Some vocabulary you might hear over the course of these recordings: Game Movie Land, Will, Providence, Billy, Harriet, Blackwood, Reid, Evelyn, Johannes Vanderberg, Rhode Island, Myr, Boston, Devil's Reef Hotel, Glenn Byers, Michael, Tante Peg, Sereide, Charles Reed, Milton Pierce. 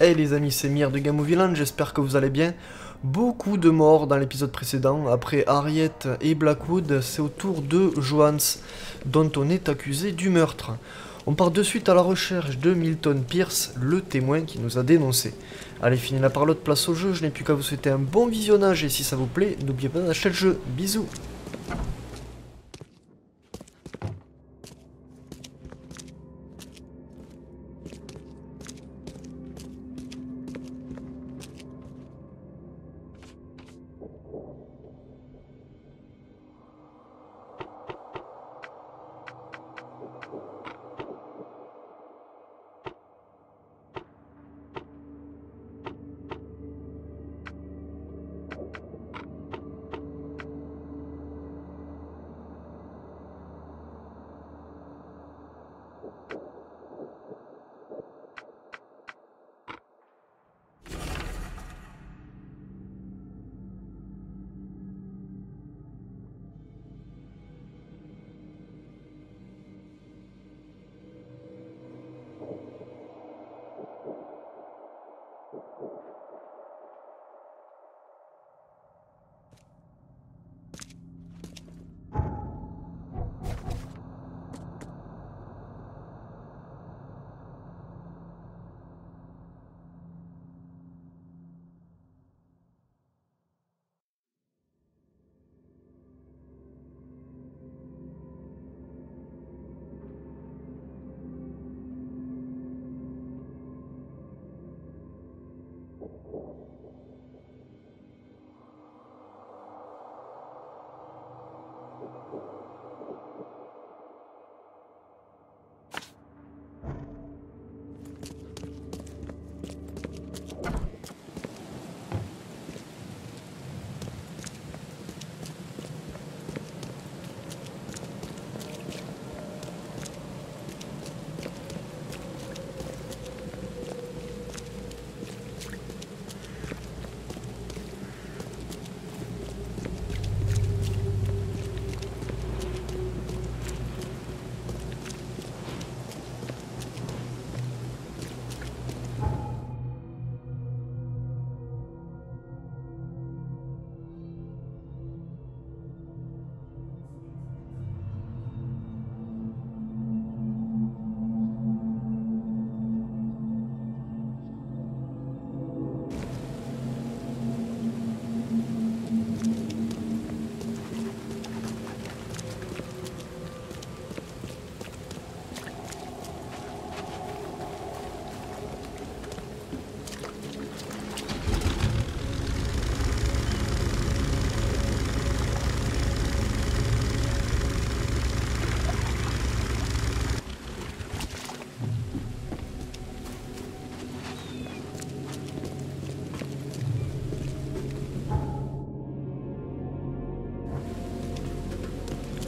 Hey les amis, c'est Myr de Game Movie Land, j'espère que vous allez bien. Beaucoup de morts dans l'épisode précédent, après Harriet et Blackwood, c'est au tour de Johannes, dont on est accusé du meurtre. On part de suite à la recherche de Milton Pierce, le témoin qui nous a dénoncé. Allez, finis la parlotte, place au jeu, je n'ai plus qu'à vous souhaiter un bon visionnage, et si ça vous plaît, n'oubliez pas d'acheter le jeu, bisous.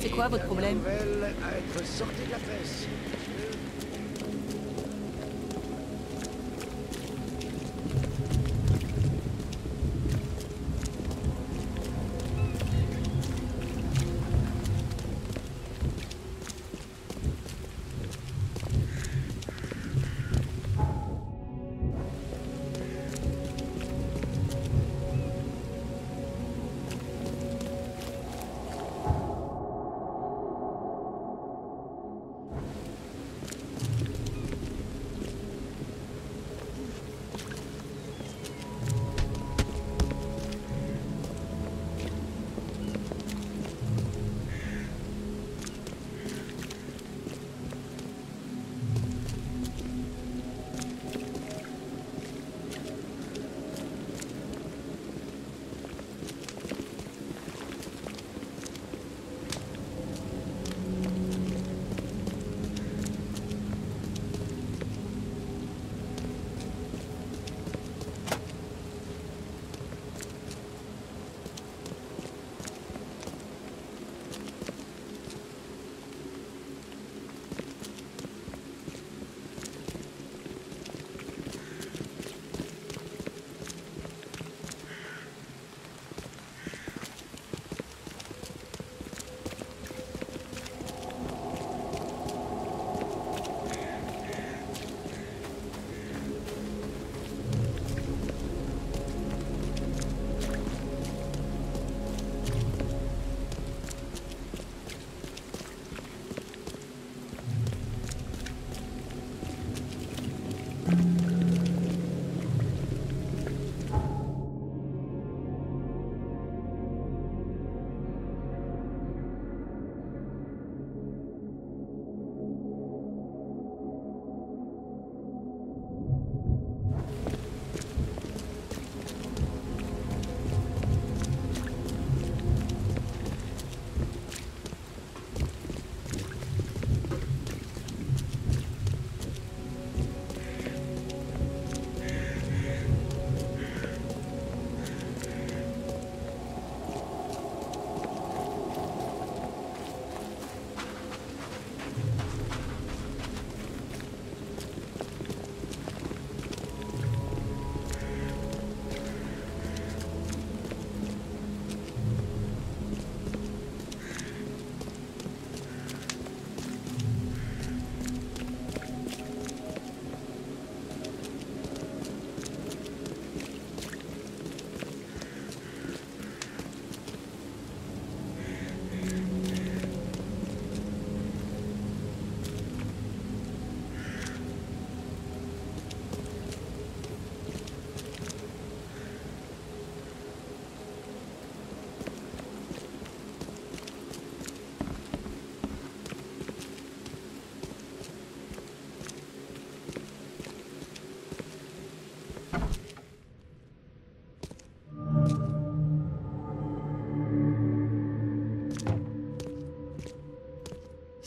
C'est quoi votre problème? À être sorti de la presse.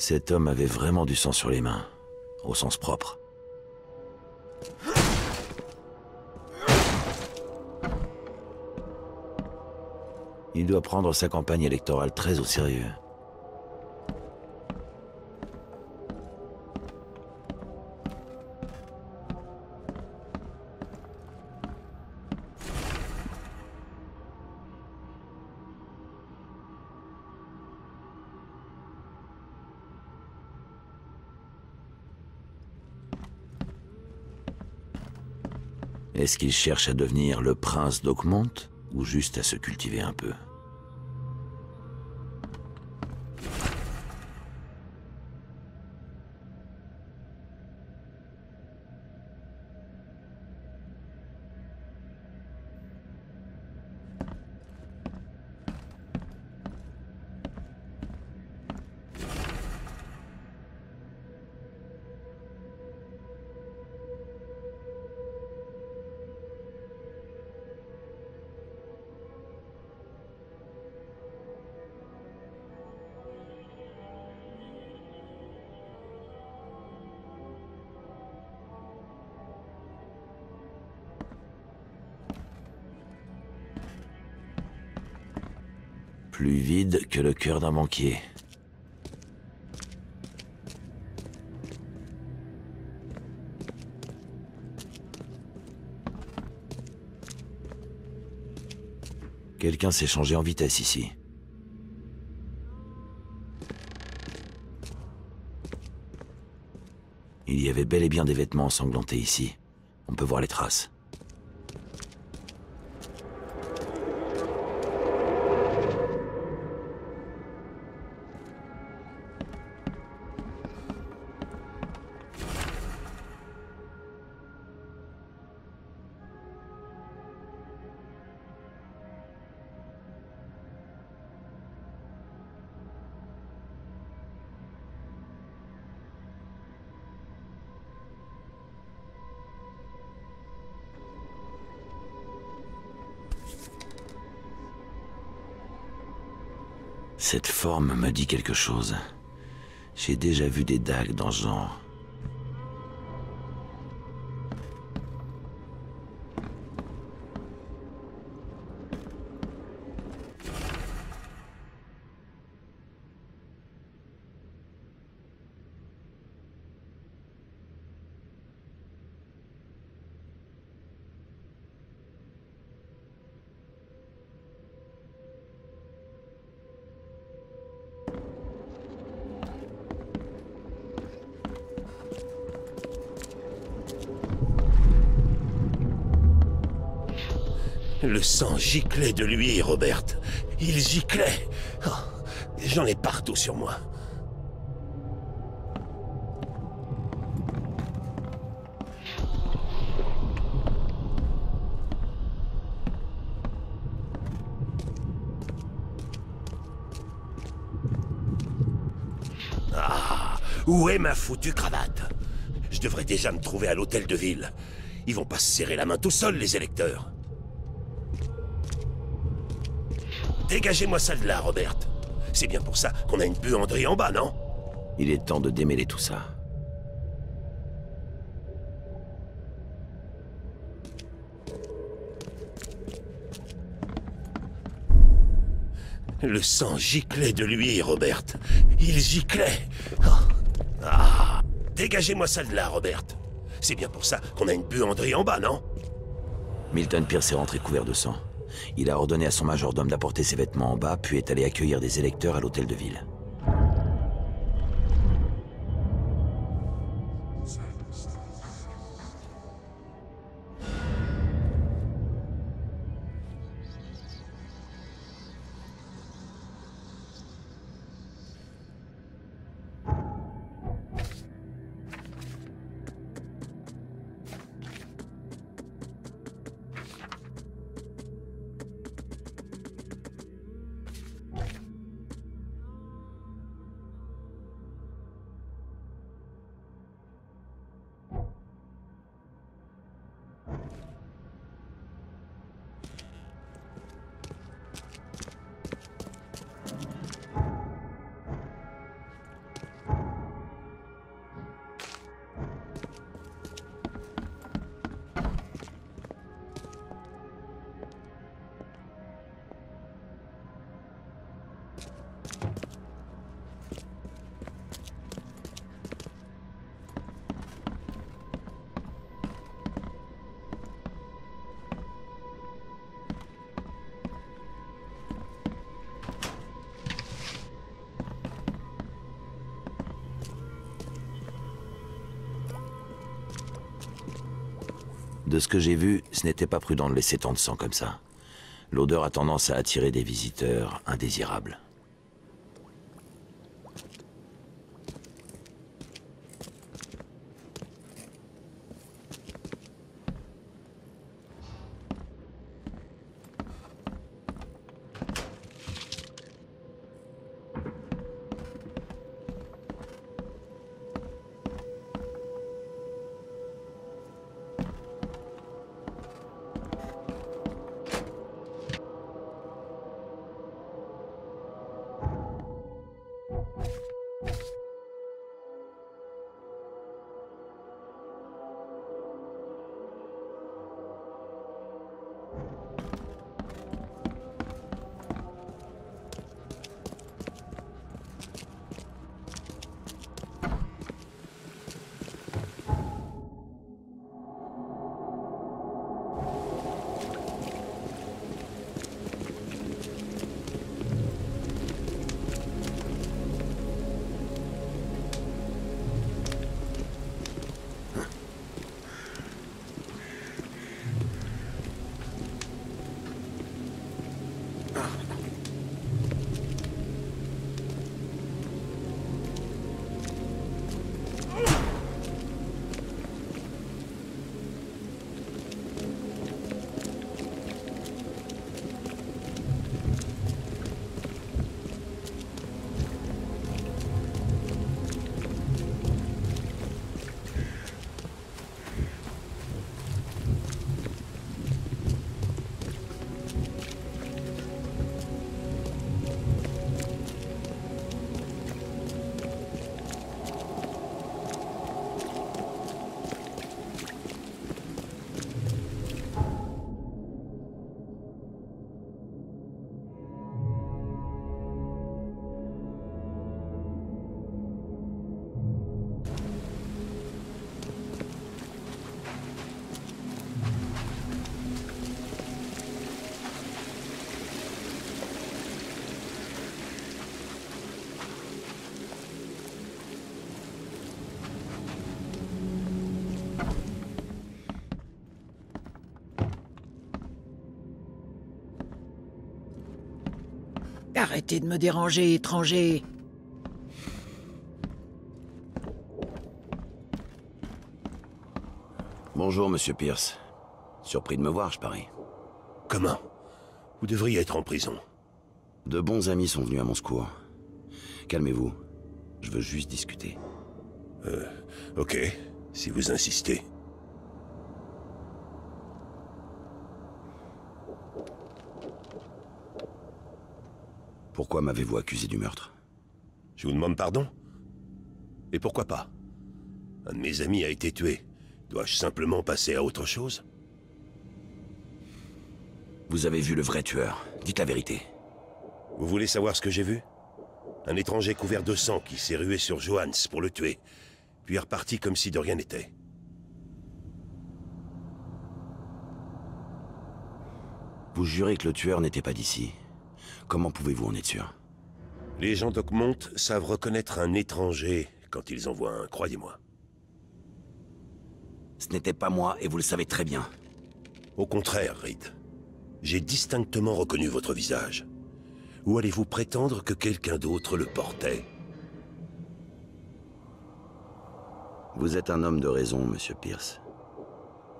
Cet homme avait vraiment du sang sur les mains, au sens propre. Il doit prendre sa campagne électorale très au sérieux. Est-ce qu'il cherche à devenir le prince d'Oakmont ou juste à se cultiver un peu ? Plus vide que le cœur d'un banquier. Quelqu'un s'est changé en vitesse ici. Il y avait bel et bien des vêtements ensanglantés ici. On peut voir les traces. Cette forme me dit quelque chose. J'ai déjà vu des dagues dans ce genre. Le sang giclait de lui, Robert. Il giclait. Oh, j'en ai partout sur moi. Ah, où est ma foutue cravate? Je devrais déjà me trouver à l'hôtel de ville. Ils vont pas se serrer la main tout seuls, les électeurs. Dégagez-moi ça de là, Robert. C'est bien pour ça qu'on a une buanderie en bas, non? Il est temps de démêler tout ça. Le sang giclait de lui, Robert. Il giclait. Oh. Ah. Dégagez-moi ça de là, Robert. C'est bien pour ça qu'on a une buanderie en bas, non? Milton Pierce est rentré couvert de sang. Il a ordonné à son majordome d'apporter ses vêtements en bas, puis est allé accueillir des électeurs à l'hôtel de ville. De ce que j'ai vu, ce n'était pas prudent de laisser tant de sang comme ça. L'odeur a tendance à attirer des visiteurs indésirables. Arrêtez de me déranger, étranger! Bonjour, monsieur Pierce. Surpris de me voir, je parie. Comment? Vous devriez être en prison. De bons amis sont venus à mon secours. Calmez-vous. Je veux juste discuter. Ok, si vous insistez. Pourquoi m'avez-vous accusé du meurtre? Je vous demande pardon? Et pourquoi pas? Un de mes amis a été tué. Dois-je simplement passer à autre chose? Vous avez vu le vrai tueur. Dites la vérité. Vous voulez savoir ce que j'ai vu? Un étranger couvert de sang qui s'est rué sur Johannes pour le tuer, puis est reparti comme si de rien n'était. Vous jurez que le tueur n'était pas d'ici? Comment pouvez-vous en être sûr? Les gens d'Oakmont savent reconnaître un étranger quand ils en voient un, croyez-moi. Ce n'était pas moi, et vous le savez très bien. Au contraire, Reid. J'ai distinctement reconnu votre visage. Ou allez-vous prétendre que quelqu'un d'autre le portait? Vous êtes un homme de raison, monsieur Pierce.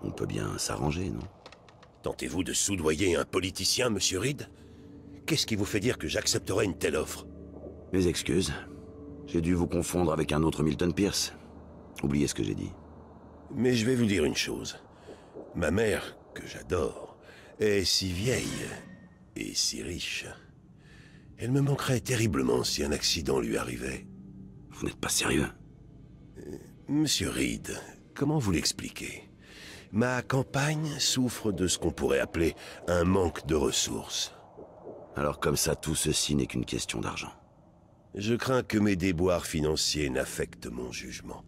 On peut bien s'arranger, non? Tentez-vous de soudoyer un politicien, monsieur Reid? Qu'est-ce qui vous fait dire que j'accepterais une telle offre? Mes excuses. J'ai dû vous confondre avec un autre Milton Pierce. Oubliez ce que j'ai dit. Mais je vais vous dire une chose. Ma mère, que j'adore, est si vieille et si riche. Elle me manquerait terriblement si un accident lui arrivait. Vous n'êtes pas sérieux? Monsieur Reed, comment vous l'expliquer? Ma campagne souffre de ce qu'on pourrait appeler un manque de ressources. Alors comme ça, tout ceci n'est qu'une question d'argent. Je crains que mes déboires financiers n'affectent mon jugement.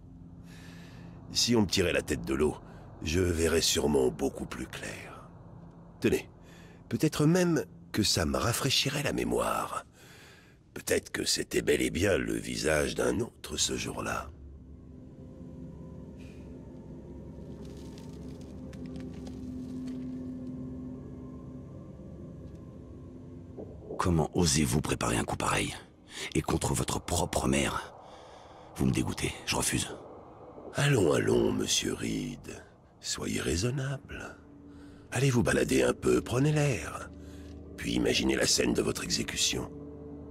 Si on me tirait la tête de l'eau, je verrais sûrement beaucoup plus clair. Tenez, peut-être même que ça me rafraîchirait la mémoire. Peut-être que c'était bel et bien le visage d'un autre ce jour-là. Comment osez-vous préparer un coup pareil? Et contre votre propre mère? Vous me dégoûtez, je refuse. Allons, allons, monsieur Reed. Soyez raisonnable. Allez vous balader un peu, prenez l'air. Puis imaginez la scène de votre exécution.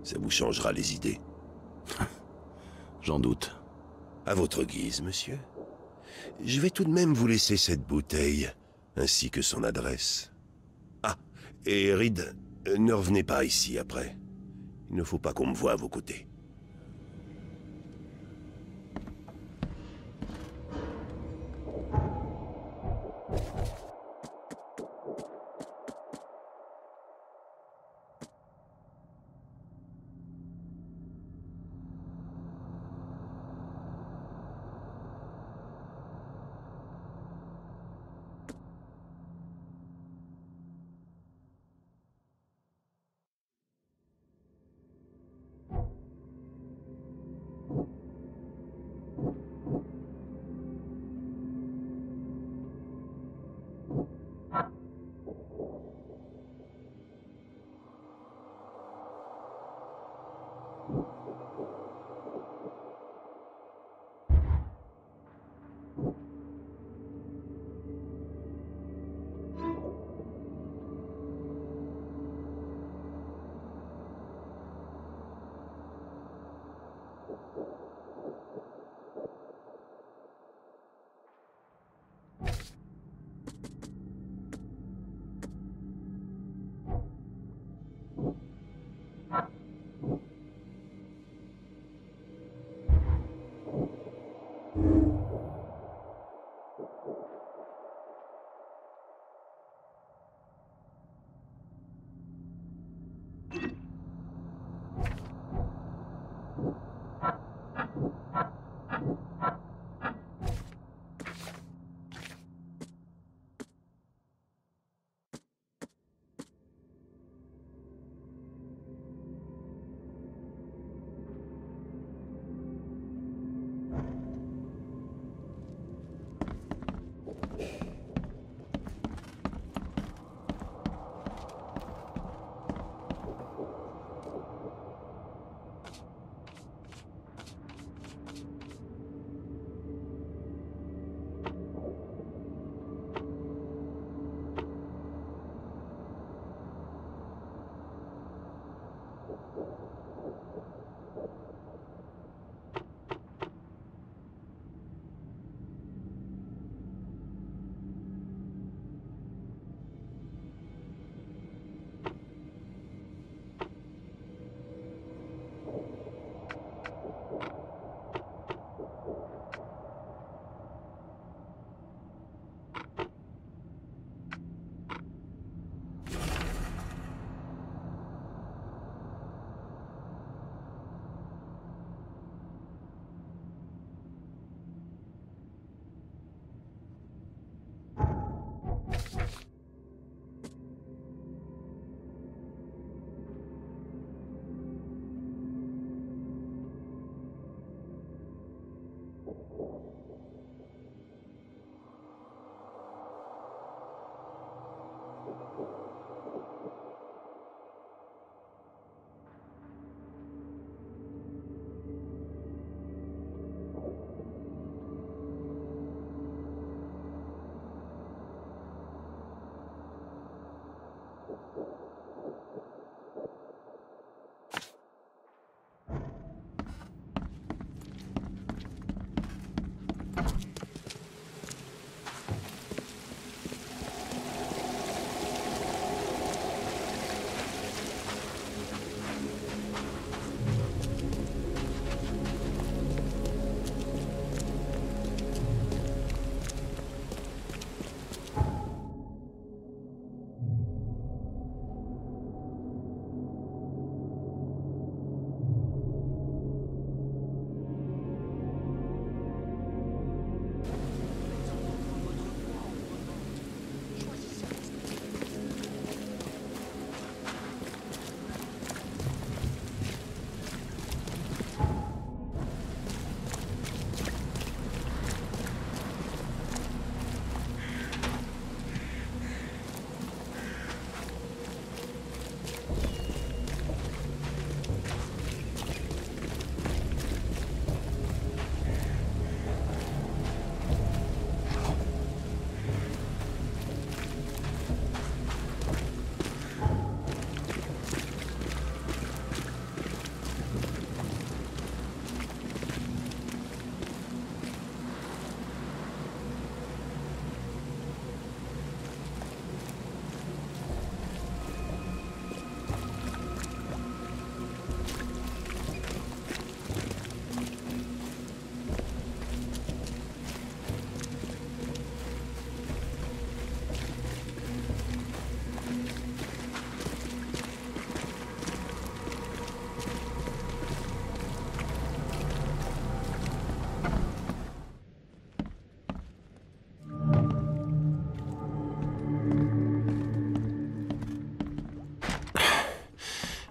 Ça vous changera les idées. J'en doute. À votre guise, monsieur. Je vais tout de même vous laisser cette bouteille, ainsi que son adresse. Ah, et Reed, ne revenez pas ici après. Il ne faut pas qu'on me voie à vos côtés.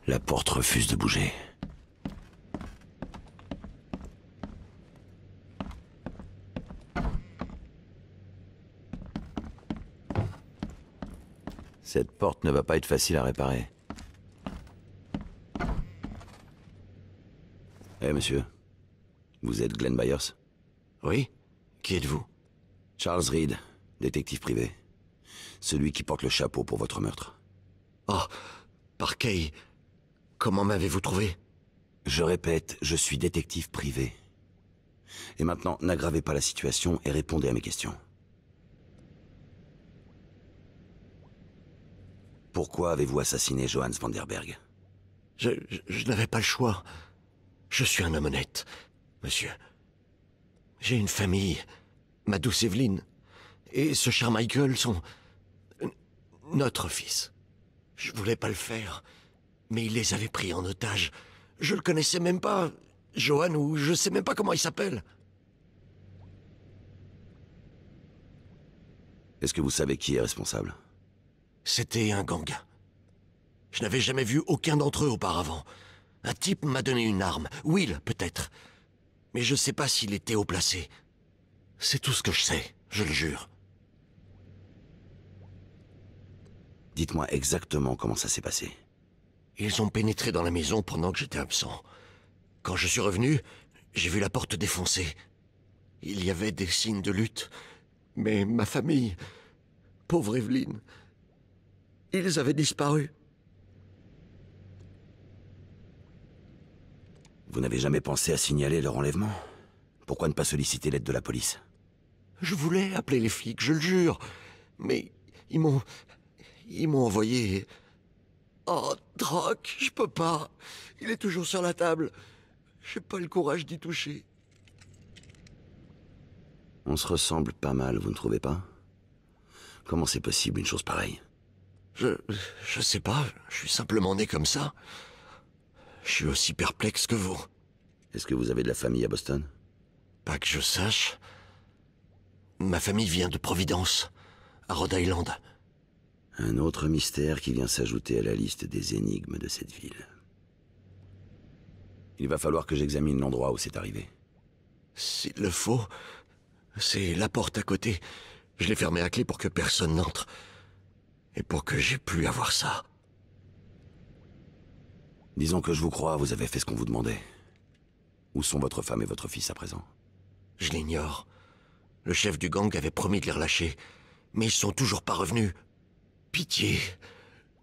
La porte refuse de bouger. Cette porte ne va pas être facile à réparer. Eh hey, monsieur, vous êtes Glenn Byers? Oui. Qui êtes-vous? Charles Reed, détective privé. Celui qui porte le chapeau pour votre meurtre. Oh, Parquet, comment m'avez-vous trouvé? Je répète, je suis détective privé. Et maintenant, n'aggravez pas la situation et répondez à mes questions. Pourquoi avez-vous assassiné Johannes Vanderberg? Je n'avais pas le choix. Je suis un homme honnête, monsieur. J'ai une famille. Ma douce Evelyn et ce cher Michael sont... notre fils. Je voulais pas le faire, mais il les avait pris en otage. Je le connaissais même pas, Johan, ou je sais même pas comment il s'appelle. Est-ce que vous savez qui est responsable? C'était un gang. Je n'avais jamais vu aucun d'entre eux auparavant. Un type m'a donné une arme. Will, peut-être. Mais je sais pas s'il était haut placé. C'est tout ce que je sais, je le jure. Dites-moi exactement comment ça s'est passé. Ils ont pénétré dans la maison pendant que j'étais absent. Quand je suis revenu, j'ai vu la porte défoncée. Il y avait des signes de lutte. Mais ma famille... pauvre Evelyn... ils avaient disparu. Vous n'avez jamais pensé à signaler leur enlèvement? Pourquoi ne pas solliciter l'aide de la police? Je voulais appeler les flics, je le jure. Mais ils m'ont... envoyé... Oh, troc, je peux pas. Il est toujours sur la table. J'ai pas le courage d'y toucher. On se ressemble pas mal, vous ne trouvez pas? Comment c'est possible une chose pareille? Je sais pas, je suis simplement né comme ça. Je suis aussi perplexe que vous. Est-ce que vous avez de la famille à Boston? Pas que je sache. Ma famille vient de Providence, à Rhode Island. Un autre mystère qui vient s'ajouter à la liste des énigmes de cette ville. Il va falloir que j'examine l'endroit où c'est arrivé. S'il le faut, c'est la porte à côté. Je l'ai fermée à clé pour que personne n'entre. Et pour que j'aie plus à voir ça. Disons que je vous crois, vous avez fait ce qu'on vous demandait. Où sont votre femme et votre fils à présent? Je l'ignore. Le chef du gang avait promis de les relâcher, mais ils sont toujours pas revenus. Pitié.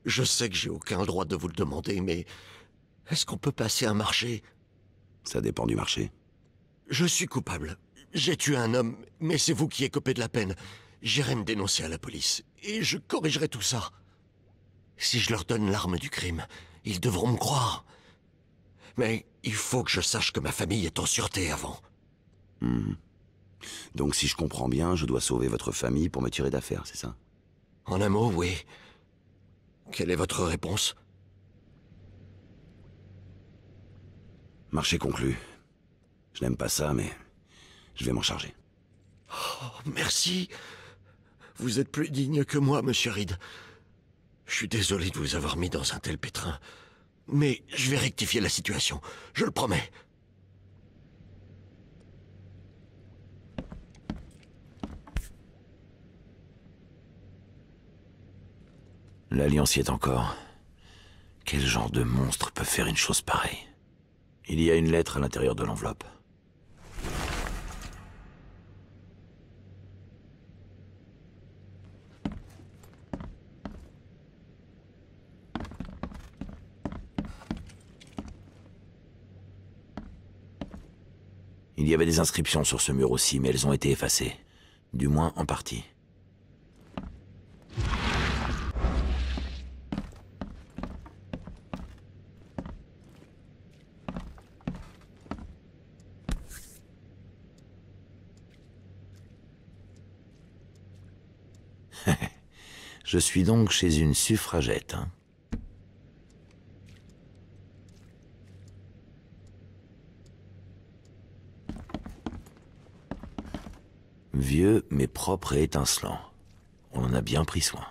Je sais que j'ai aucun droit de vous le demander, mais... est-ce qu'on peut passer un marché? Ça dépend du marché. Je suis coupable. J'ai tué un homme, mais c'est vous qui écopez de la peine. J'irai me dénoncer à la police, et je corrigerai tout ça. Si je leur donne l'arme du crime, ils devront me croire. Mais il faut que je sache que ma famille est en sûreté avant. Mmh. Donc si je comprends bien, je dois sauver votre famille pour me tirer d'affaire, c'est ça? En un mot, oui. Quelle est votre réponse? Marché conclu. Je n'aime pas ça, mais je vais m'en charger. Oh, merci. Vous êtes plus digne que moi, monsieur Reid. Je suis désolé de vous avoir mis dans un tel pétrin. Mais je vais rectifier la situation, je le promets. L'Alliance y est encore. Quel genre de monstre peut faire une chose pareille? Il y a une lettre à l'intérieur de l'enveloppe. Il y avait des inscriptions sur ce mur aussi, mais elles ont été effacées. Du moins en partie. Je suis donc chez une suffragette, hein. Vieux, mais propre et étincelant. On en a bien pris soin.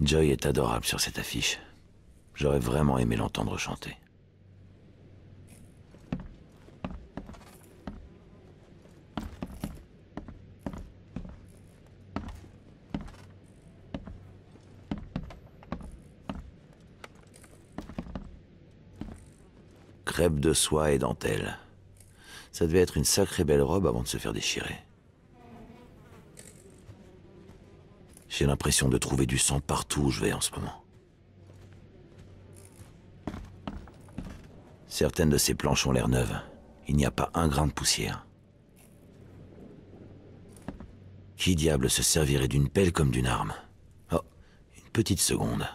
Joy est adorable sur cette affiche. J'aurais vraiment aimé l'entendre chanter. Crêpe de soie et dentelle. Ça devait être une sacrée belle robe avant de se faire déchirer. J'ai l'impression de trouver du sang partout où je vais en ce moment. Certaines de ces planches ont l'air neuves. Il n'y a pas un grain de poussière. Qui diable se servirait d'une pelle comme d'une arme? Oh, une petite seconde.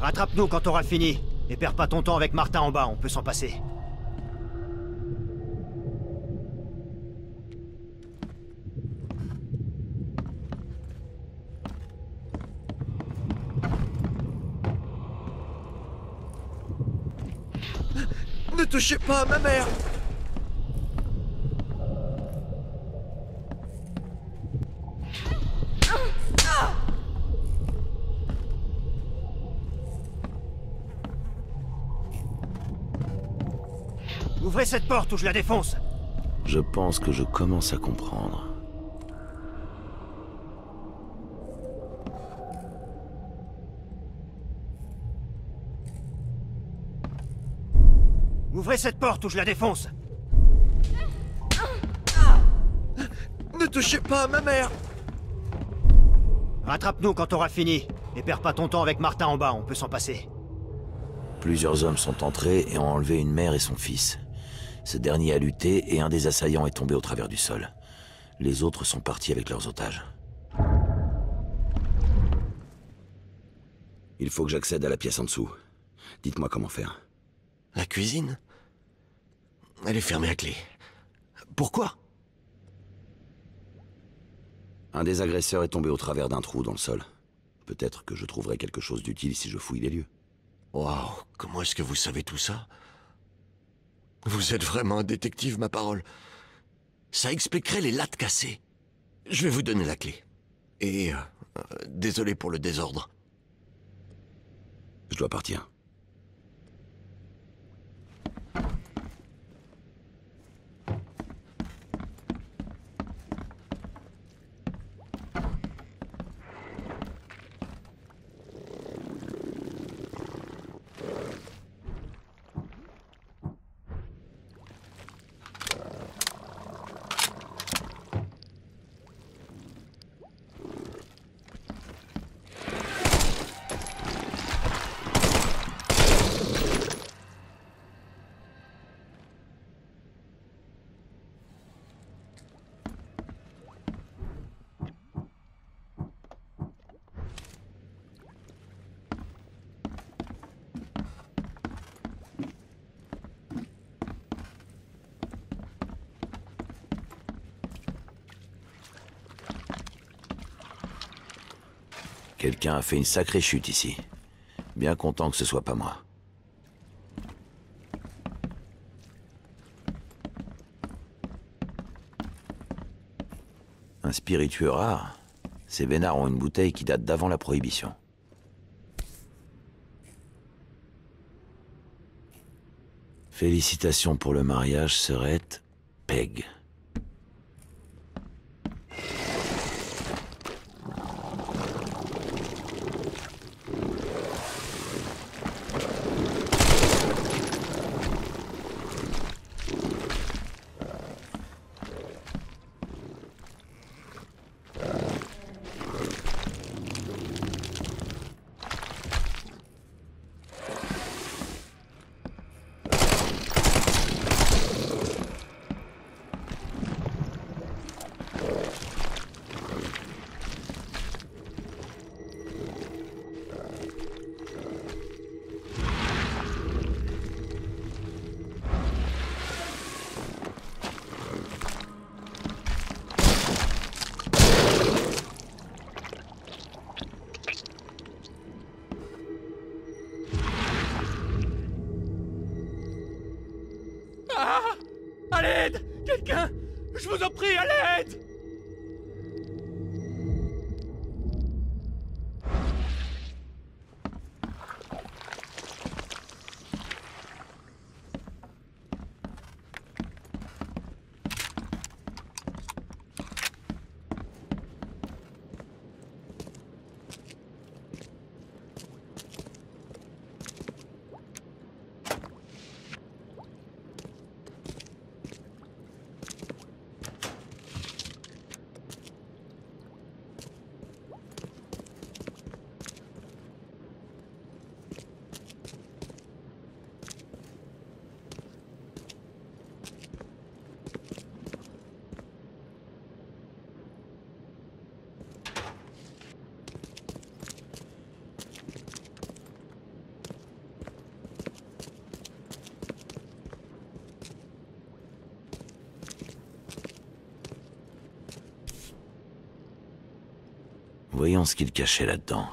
Rattrape-nous quand t'auras fini. Et perds pas ton temps avec Martin en bas, on peut s'en passer. Ne touchez pas à ma mère! Ouvrez cette porte ou je la défonce! Je pense que je commence à comprendre. Ouvrez cette porte ou je la défonce! Ne touchez pas à ma mère! Rattrape-nous quand t'auras fini. Et perds pas ton temps avec Martin en bas, on peut s'en passer. Plusieurs hommes sont entrés et ont enlevé une mère et son fils. Ce dernier a lutté et un des assaillants est tombé au travers du sol. Les autres sont partis avec leurs otages. Il faut que j'accède à la pièce en dessous. Dites-moi comment faire. La cuisine? Elle est fermée à clé. Pourquoi? Un des agresseurs est tombé au travers d'un trou dans le sol. Peut-être que je trouverai quelque chose d'utile si je fouille les lieux. Waouh, comment est-ce que vous savez tout ça? Vous êtes vraiment un détective, ma parole. Ça expliquerait les lattes cassées. Je vais vous donner la clé. Et... désolé pour le désordre. Je dois partir. Quelqu'un a fait une sacrée chute ici. Bien content que ce soit pas moi. Un spiritueux rare. Ces vénards ont une bouteille qui date d'avant la Prohibition. Félicitations pour le mariage, Sereide, Peg. Quelqu'un! Je vous en prie, à l'aide! Voyons ce qu'il cachait là-dedans.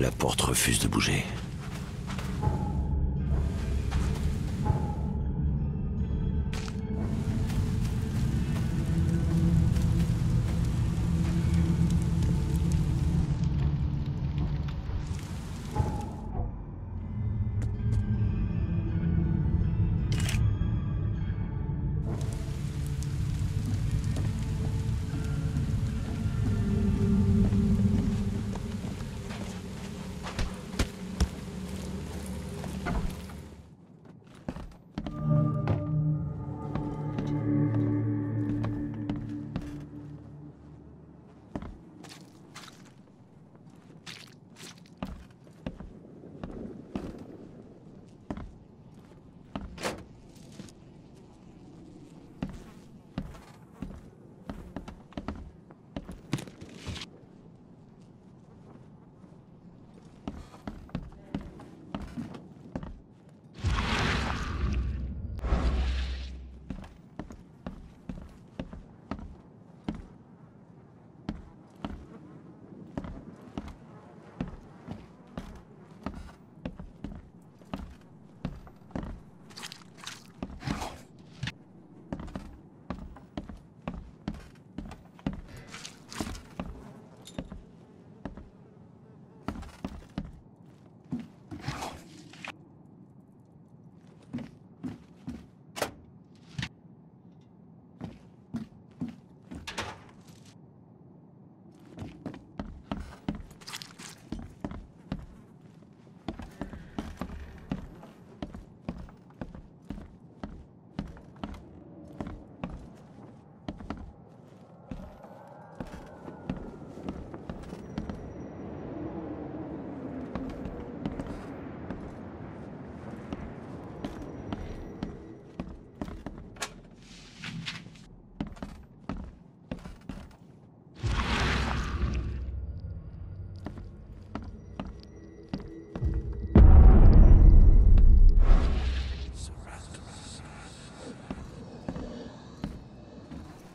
La porte refuse de bouger.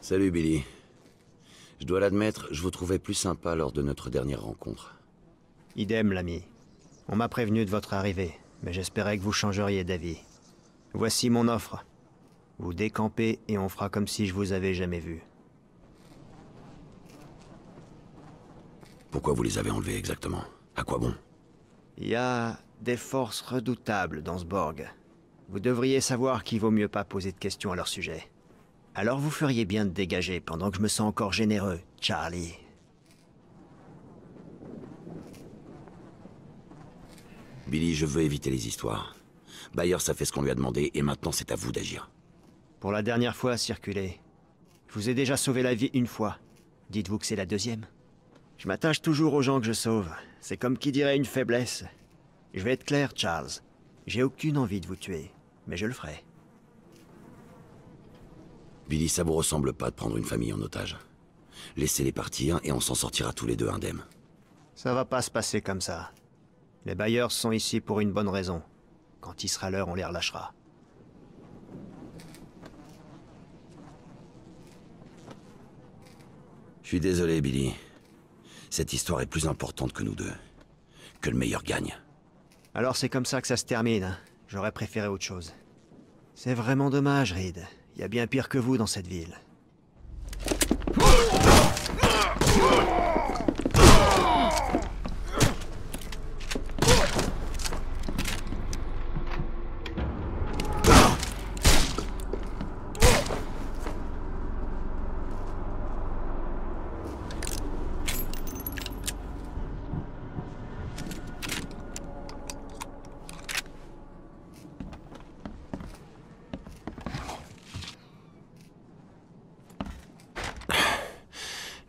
Salut Billy. Je dois l'admettre, je vous trouvais plus sympa lors de notre dernière rencontre. Idem, l'ami. On m'a prévenu de votre arrivée, mais j'espérais que vous changeriez d'avis. Voici mon offre. Vous décampez et on fera comme si je vous avais jamais vu. Pourquoi vous les avez enlevés exactement? À quoi bon? Il y a des forces redoutables dans ce borg. Vous devriez savoir qu'il vaut mieux pas poser de questions à leur sujet. Alors vous feriez bien de dégager pendant que je me sens encore généreux, Charlie. Billy, je veux éviter les histoires. Byers a fait ce qu'on lui a demandé et maintenant c'est à vous d'agir. Pour la dernière fois, circulez. Je vous ai déjà sauvé la vie une fois. Dites-vous que c'est la deuxième. Je m'attache toujours aux gens que je sauve. C'est comme qui dirait une faiblesse. Je vais être clair, Charles. J'ai aucune envie de vous tuer, mais je le ferai. Billy, ça vous ressemble pas de prendre une famille en otage. Laissez-les partir et on s'en sortira tous les deux indemnes. Ça va pas se passer comme ça. Les Byers sont ici pour une bonne raison. Quand il sera l'heure, on les relâchera. Je suis désolé, Billy. Cette histoire est plus importante que nous deux. Que le meilleur gagne. Alors c'est comme ça que ça se termine. J'aurais préféré autre chose. C'est vraiment dommage, Reid. Il y a bien pire que vous dans cette ville.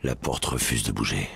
La porte refuse de bouger.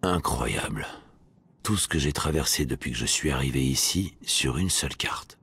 Incroyable. Tout ce que j'ai traversé depuis que je suis arrivé ici, sur une seule carte.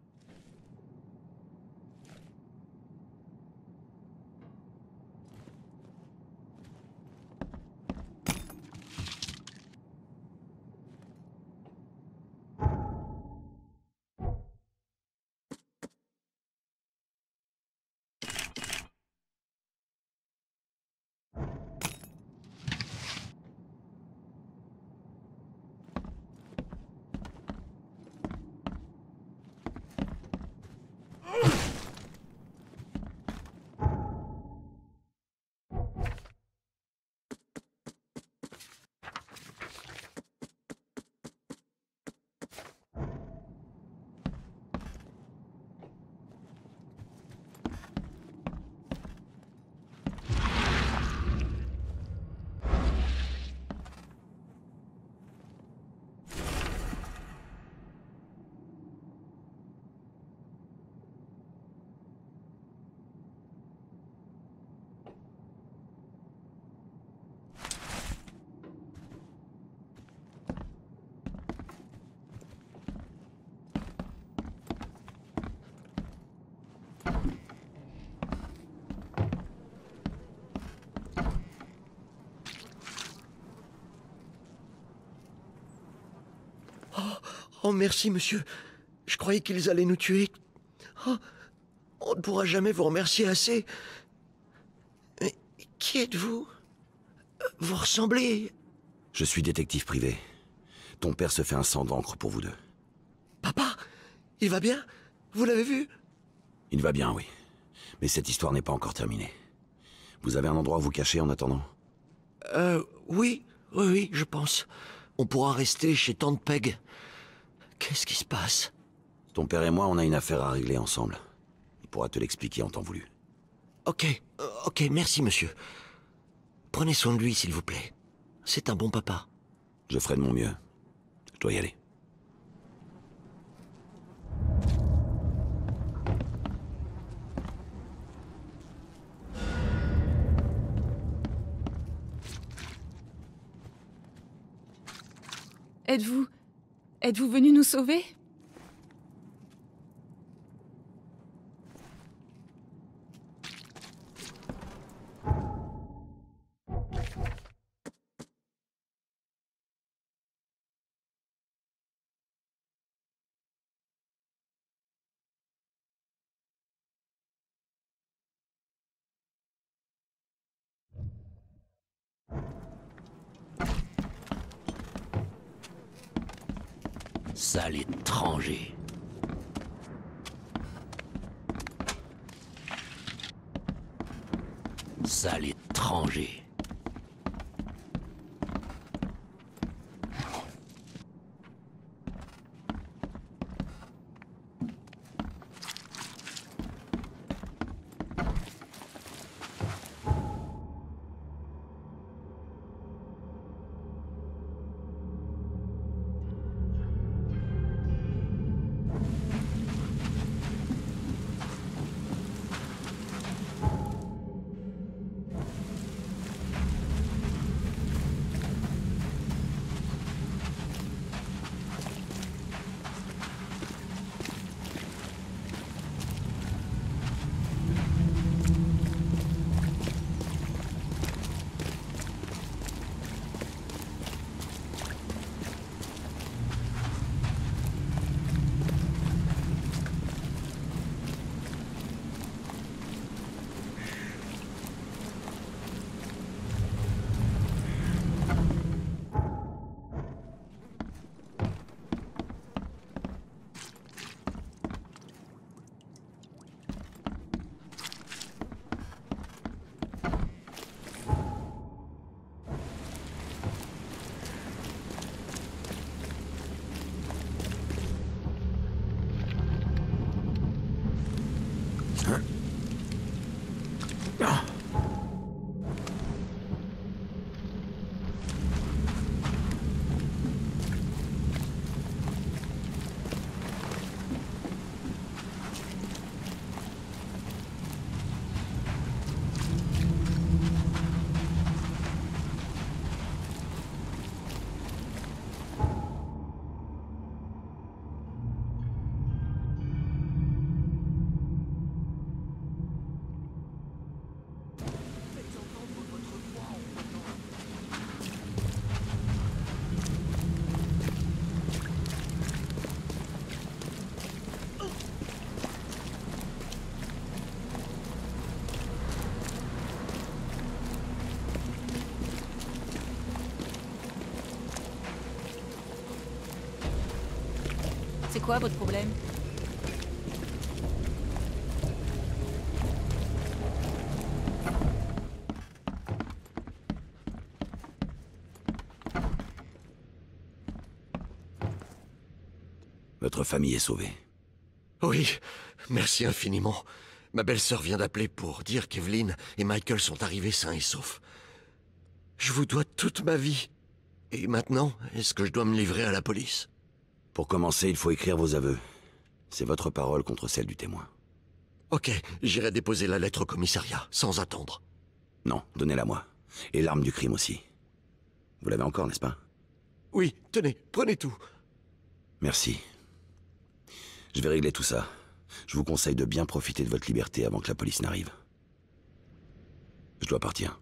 Oh, merci, monsieur. Je croyais qu'ils allaient nous tuer. Oh, on ne pourra jamais vous remercier assez. Mais qui êtes-vous? Vous ressemblez... Je suis détective privé. Ton père se fait un sang d'encre pour vous deux. Papa? Il va bien? Vous l'avez vu? Il va bien, oui. Mais cette histoire n'est pas encore terminée. Vous avez un endroit où vous cacher en attendant? Oui, je pense. On pourra rester chez Tante Peg. Qu'est-ce qui se passe? Ton père et moi, on a une affaire à régler ensemble. Il pourra te l'expliquer en temps voulu. Ok, merci, monsieur. Prenez soin de lui, s'il vous plaît. C'est un bon papa. Je ferai de mon mieux. Je dois y aller. Êtes-vous venu nous sauver? Sale étranger. Sale étranger. C'est quoi votre problème? Votre famille est sauvée. Oui, merci infiniment. Ma belle-sœur vient d'appeler pour dire qu'Evelyn et Michael sont arrivés sains et saufs. Je vous dois toute ma vie. Et maintenant, est-ce que je dois me livrer à la police? Pour commencer, il faut écrire vos aveux. C'est votre parole contre celle du témoin. Ok, j'irai déposer la lettre au commissariat, sans attendre. Non, donnez-la moi. Et l'arme du crime aussi. Vous l'avez encore, n'est-ce pas? Oui, tenez, prenez tout. Merci. Je vais régler tout ça. Je vous conseille de bien profiter de votre liberté avant que la police n'arrive. Je dois partir.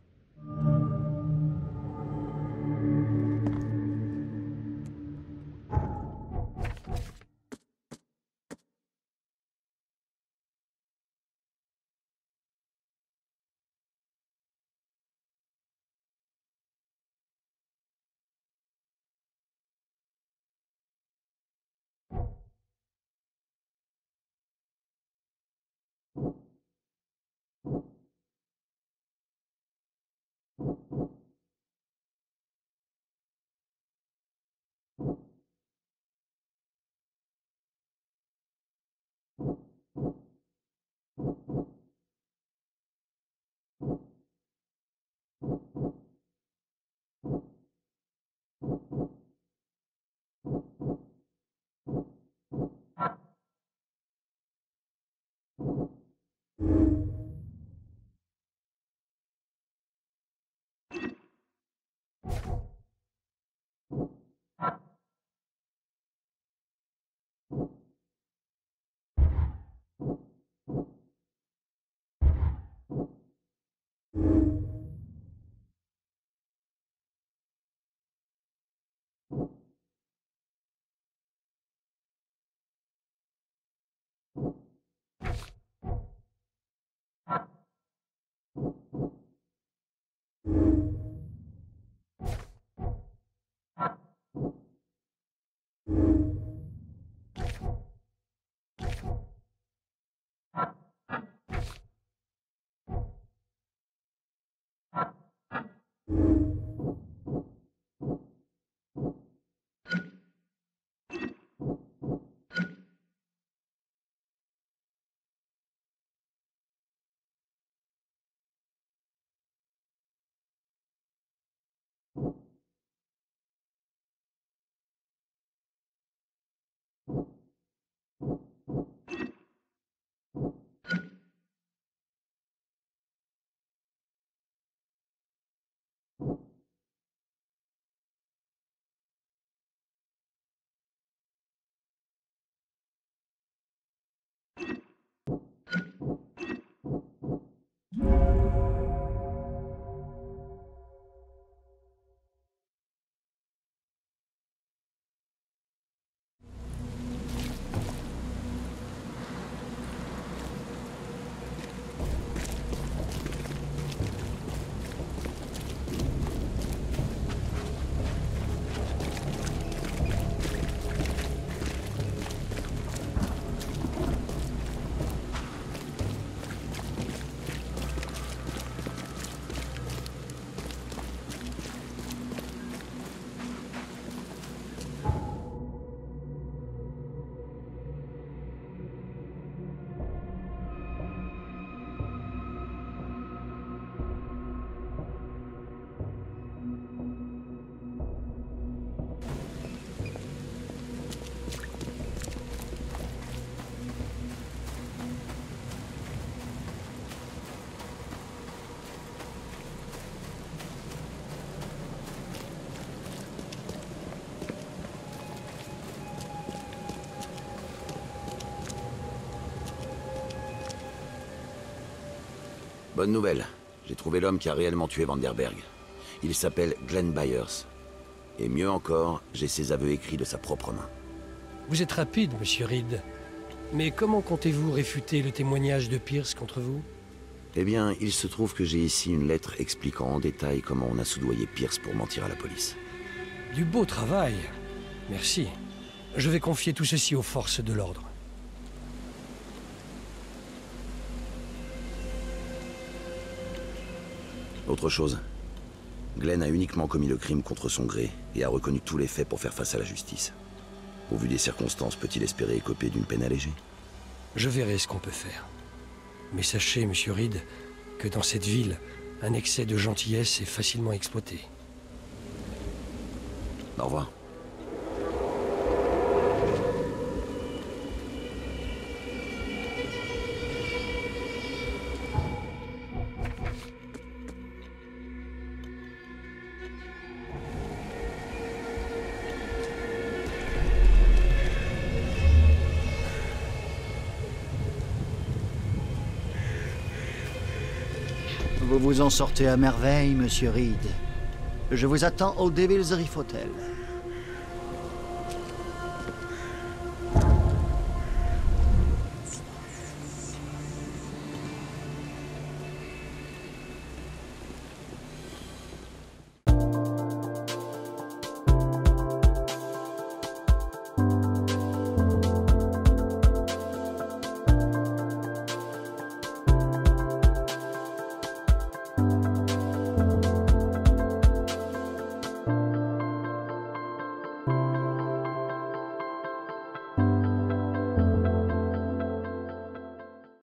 Bonne nouvelle, j'ai trouvé l'homme qui a réellement tué Vanderberg. Il s'appelle Glenn Byers. Et mieux encore, j'ai ses aveux écrits de sa propre main. Vous êtes rapide, monsieur Reed. Mais comment comptez-vous réfuter le témoignage de Pierce contre vous? Eh bien, il se trouve que j'ai ici une lettre expliquant en détail comment on a soudoyé Pierce pour mentir à la police. Du beau travail. Merci. Je vais confier tout ceci aux forces de l'ordre. Autre chose, Glenn a uniquement commis le crime contre son gré et a reconnu tous les faits pour faire face à la justice. Au vu des circonstances, peut-il espérer écoper d'une peine allégée? Je verrai ce qu'on peut faire. Mais sachez, monsieur Reed, que dans cette ville, un excès de gentillesse est facilement exploité. Au revoir. Vous en sortez à merveille, monsieur Reed. Je vous attends au Devil's Reef Hotel.